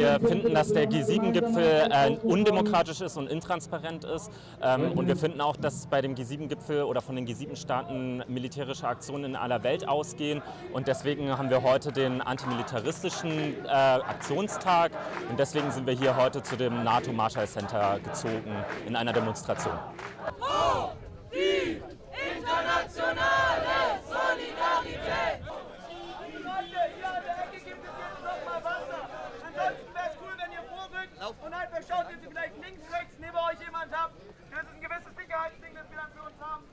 Wir finden, dass der G7-Gipfel undemokratisch ist und intransparent ist. Und wir finden auch, dass bei dem G7-Gipfel oder von den G7-Staaten militärische Aktionen in aller Welt ausgehen. Und deswegen haben wir heute den antimilitaristischen Aktionstag. Und deswegen sind wir hier heute zu dem NATO Marshall Center gezogen in einer Demonstration. Hoch die internationale Solidarität! Die Leute hier an der Ecke gibt es jetzt noch mal Wasser. Ansonsten wäre es cool, wenn ihr vorrückt und halt schaut, dass ihr vielleicht links, rechts neben euch jemand habt. Das ist ein gewisses Sicherheitsding, das wir dann für uns haben.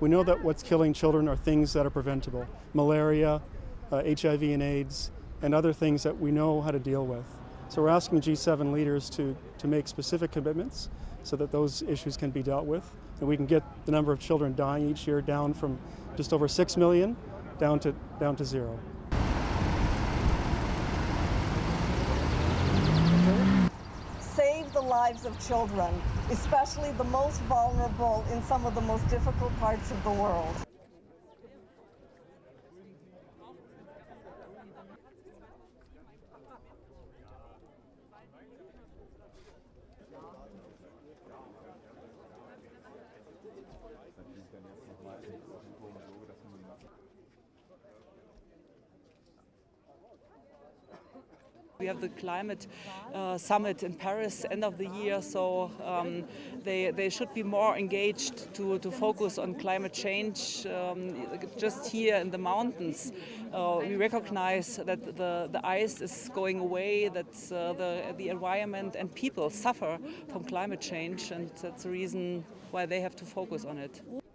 We know that what's killing children are things that are preventable. Malaria, HIV and AIDS, and other things that we know how to deal with. So we're asking G7 leaders to make specific commitments so that those issues can be dealt with. And we can get the number of children dying each year down from just over 6 million down to zero. Save the lives of children, especially the most vulnerable in some of the most difficult parts of the world. We have the climate summit in Paris end of the year, so they should be more engaged to focus on climate change. Just here in the mountains, we recognize that the ice is going away, that the environment and people suffer from climate change, and that's the reason why they have to focus on it.